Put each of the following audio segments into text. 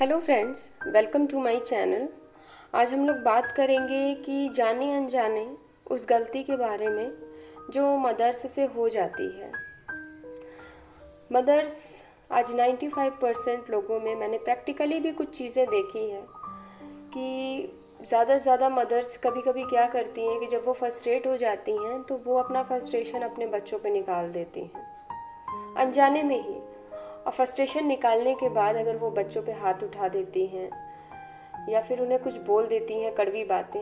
Hello friends, welcome to my channel. आज हम लोग बात करेंगे कि जाने अनजाने उस गलती के बारे में जो मदर्स से हो जाती है। मदर्स आज 95% लोगों में मैंने प्रैक्टिकली भी कुछ चीज़ें देखी हैं कि ज़्यादा से ज़्यादा मदर्स कभी कभी क्या करती हैं कि जब वो फ्रस्ट्रेट हो जाती हैं तो वो अपना फ्रस्ट्रेशन अपने बच्चों पे निकाल देती हैं अनजाने में ही। और फ्रस्ट्रेशन निकालने के बाद अगर वो बच्चों पे हाथ उठा देती हैं या फिर उन्हें कुछ बोल देती हैं कड़वी बातें,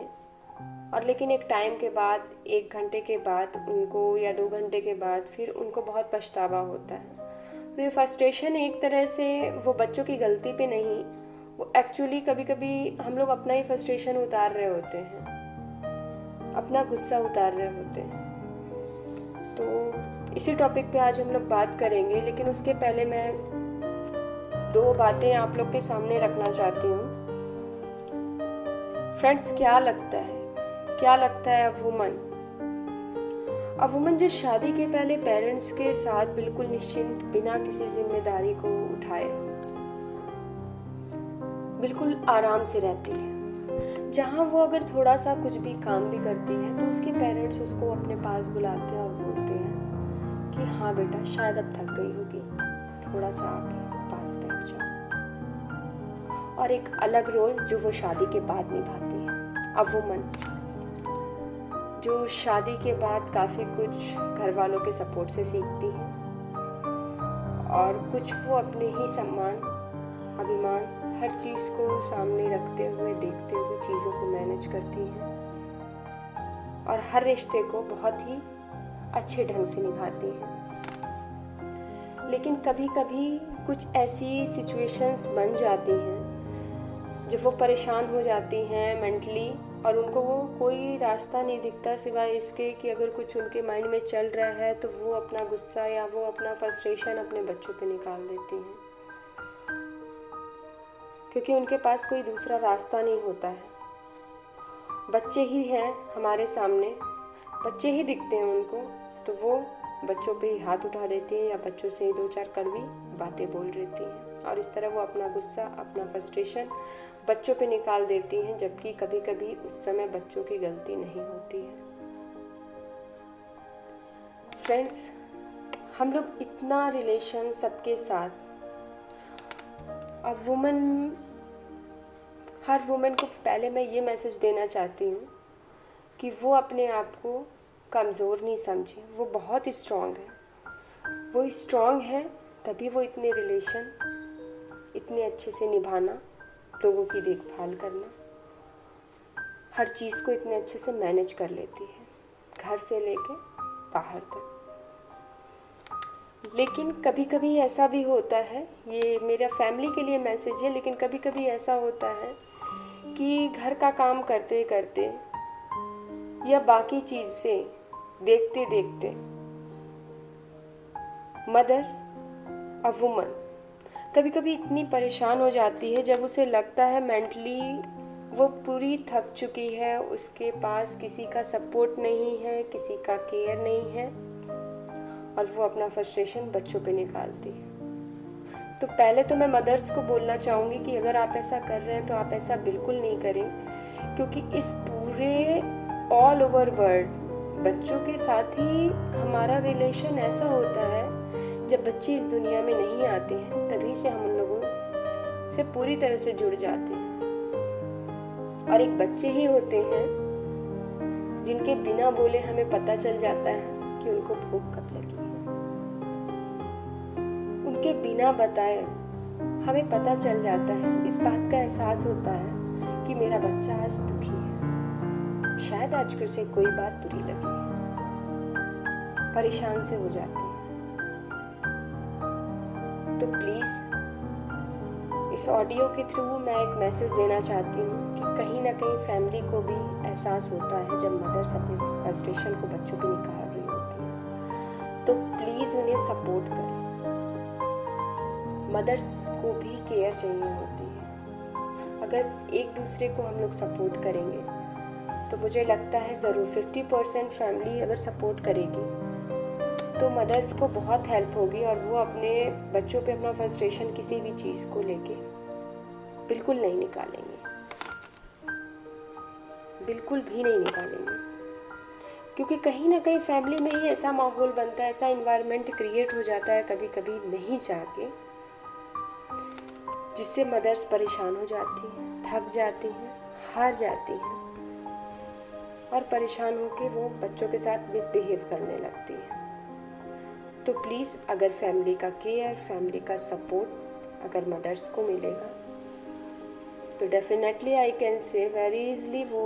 और लेकिन एक टाइम के बाद, एक घंटे के बाद उनको या 2 घंटे के बाद फिर उनको बहुत पछतावा होता है। तो ये फ्रस्ट्रेशन एक तरह से वो बच्चों की गलती पे नहीं, वो एक्चुअली कभी कभी हम लोग अपना ही फ्रस्ट्रेशन उतार रहे होते हैं, अपना गुस्सा उतार रहे होते हैं। तो इसी टॉपिक पे आज हम लोग बात करेंगे, लेकिन उसके पहले मैं 2 बातें आप लोग के सामने रखना चाहती हूँ। फ्रेंड्स, क्या लगता है अ वुमन जो शादी के पहले पेरेंट्स के साथ बिल्कुल निश्चिंत, बिना किसी जिम्मेदारी को उठाए, बिल्कुल आराम से रहती है। जहाँ वो अगर थोड़ा सा कुछ भी काम भी करती है तो उसके पेरेंट्स उसको अपने पास बुलाते हैं और बोलते हैं कि हाँ बेटा, शायद अब थक गई होगी, थोड़ा सा आके पास बैठ जाओ। और एक अलग रोल जो वो शादी के बाद निभाती है, अब वुमन जो शादी के बाद काफ़ी कुछ घर वालों के सपोर्ट से सीखती है और कुछ वो अपने ही सम्मान, अभिमान, हर चीज़ को सामने रखते हुए, देखते हुए चीज़ों को मैनेज करती है और हर रिश्ते को बहुत ही अच्छे ढंग से निभाती हैं। लेकिन कभी कभी कुछ ऐसी सिचुएशंस बन जाती हैं जब वो परेशान हो जाती हैं मेंटली, और उनको वो कोई रास्ता नहीं दिखता सिवाय इसके कि अगर कुछ उनके माइंड में चल रहा है तो वो अपना गुस्सा या वो अपना फ्रस्ट्रेशन अपने बच्चों पे निकाल देती हैं, क्योंकि उनके पास कोई दूसरा रास्ता नहीं होता है। बच्चे ही हैं हमारे सामने, बच्चे ही दिखते हैं उनको, तो वो बच्चों पे ही हाथ उठा देती हैं या बच्चों से 2-4 कड़वी बातें बोल देती हैं, और इस तरह वो अपना गुस्सा, अपना फ्रस्ट्रेशन बच्चों पे निकाल देती हैं, जबकि कभी कभी उस समय बच्चों की गलती नहीं होती है। फ्रेंड्स, हम लोग इतना रिलेशन सबके साथ, अब वुमन, हर वुमन को पहले मैं ये मैसेज देना चाहती हूँ कि वो अपने आप को कमज़ोर नहीं समझे। वो बहुत स्ट्रॉन्ग है, वो स्ट्रॉन्ग है तभी वो इतने रिलेशन इतने अच्छे से निभाना, लोगों की देखभाल करना, हर चीज़ को इतने अच्छे से मैनेज कर लेती है, घर से लेके बाहर तक। लेकिन कभी कभी ऐसा भी होता है, ये मेरा फैमिली के लिए मैसेज है, लेकिन कभी कभी ऐसा होता है कि घर का काम करते करते या बाकी चीज़ें देखते देखते मदर, अ वुमन कभी कभी इतनी परेशान हो जाती है जब उसे लगता है मेंटली वो पूरी थक चुकी है, उसके पास किसी का सपोर्ट नहीं है, किसी का केयर नहीं है, और वो अपना फ्रस्ट्रेशन बच्चों पे निकालती है। तो पहले तो मैं मदर्स को बोलना चाहूँगी कि अगर आप ऐसा कर रहे हैं तो आप ऐसा बिल्कुल नहीं करें, क्योंकि इस पूरे ऑल ओवर वर्ल्ड बच्चों के साथ ही हमारा रिलेशन ऐसा होता है, जब बच्चे इस दुनिया में नहीं आते हैं तभी से हम उन लोगों से पूरी तरह से जुड़ जाते हैं, और एक बच्चे ही होते हैं जिनके बिना बोले हमें पता चल जाता है कि उनको भूख कब लगी है। उनके बिना बताए हमें पता चल जाता है, इस बात का एहसास होता है कि मेरा बच्चा आज दुखी है, शायद आजकल से कोई बात बुरी लगी है, परेशान से हो जाते हैं। तो प्लीज़ इस ऑडियो के थ्रू मैं एक मैसेज देना चाहती हूँ कि कहीं ना कहीं फैमिली को भी एहसास होता है जब मदर्स अपने फ्रस्ट्रेशन को बच्चों पे निकाल रही होती है, तो प्लीज़ उन्हें सपोर्ट करें। मदर्स को भी केयर चाहिए होती है, अगर एक दूसरे को हम लोग सपोर्ट करेंगे तो मुझे लगता है ज़रूर 50% फैमिली अगर सपोर्ट करेगी तो मदर्स को बहुत हेल्प होगी, और वो अपने बच्चों पे अपना फ्रस्ट्रेशन किसी भी चीज़ को लेके बिल्कुल नहीं निकालेंगे, बिल्कुल भी नहीं निकालेंगे, क्योंकि कहीं ना कहीं फैमिली में ही ऐसा माहौल बनता है, ऐसा इन्वायरमेंट क्रिएट हो जाता है कभी कभी नहीं जाके, जिससे मदर्स परेशान हो जाती हैं, थक जाती हैं, हार जाती हैं और परेशान होकर वो बच्चों के साथ मिसबिहेव करने लगती हैं। तो प्लीज़ अगर फैमिली का केयर, फैमिली का सपोर्ट अगर मदर्स को मिलेगा तो definitely I can say very easily वो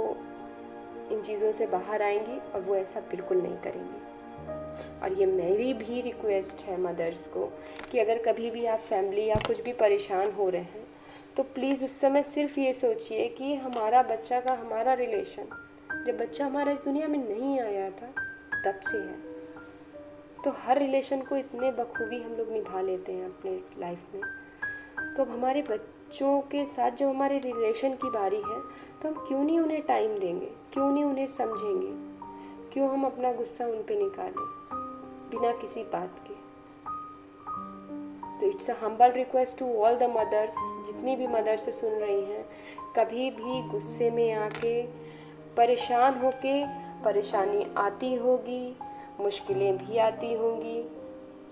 इन चीज़ों से बाहर आएंगी और वो ऐसा बिल्कुल नहीं करेंगी। और ये मेरी भी रिक्वेस्ट है मदर्स को कि अगर कभी भी आप फैमिली या कुछ भी परेशान हो रहे हैं तो प्लीज़ उस समय सिर्फ ये सोचिए कि हमारा बच्चा का हमारा रिलेशन जब बच्चा हमारा इस दुनिया में नहीं आया था तब से है, तो हर रिलेशन को इतने बखूबी हम लोग निभा लेते हैं अपने लाइफ में। तो अब हमारे बच्चों के साथ जब हमारे रिलेशन की बारी है तो हम क्यों नहीं उन्हें टाइम देंगे, क्यों नहीं उन्हें समझेंगे, क्यों हम अपना गुस्सा उन पे निकालें बिना किसी बात के। तो it's a humble request to all the mothers, जितनी भी मदर्स सुन रही हैं, कभी भी गुस्से में आके परेशान होके, परेशानी आती होगी, मुश्किलें भी आती होंगी,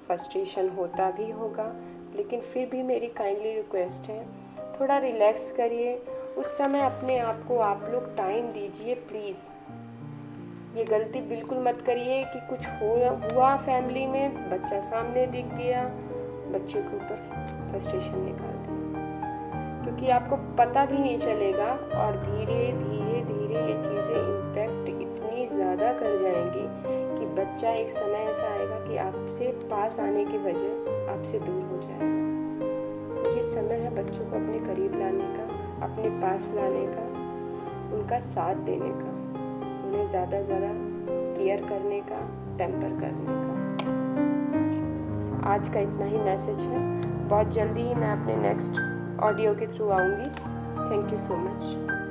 फ्रस्ट्रेशन होता भी होगा, लेकिन फिर भी मेरी काइंडली रिक्वेस्ट है थोड़ा रिलैक्स करिए उस समय, अपने आप को आप लोग टाइम दीजिए प्लीज़। ये गलती बिल्कुल मत करिए कि कुछ हुआ फैमिली में, बच्चा सामने दिख गया, बच्चे के ऊपर फ्रस्ट्रेशन निकाल दिया, क्योंकि आपको पता भी नहीं चलेगा और धीरे धीरे धीरे ये चीज़ें इम्पैक्ट इतनी ज़्यादा कर जाएंगी कि बच्चा एक समय ऐसा आएगा कि आपसे पास आने की वजह आपसे दूर हो जाएगा। ये समय है बच्चों को अपने करीब लाने का, अपने पास लाने का, उनका साथ देने का, उन्हें ज़्यादा ज़्यादा केयर करने का, पैम्पर करने का। आज का इतना ही मैसेज है। बहुत जल्दी ही मैं अपने नेक्स्ट ऑडियो के थ्रू आऊँगी। Thank you so much.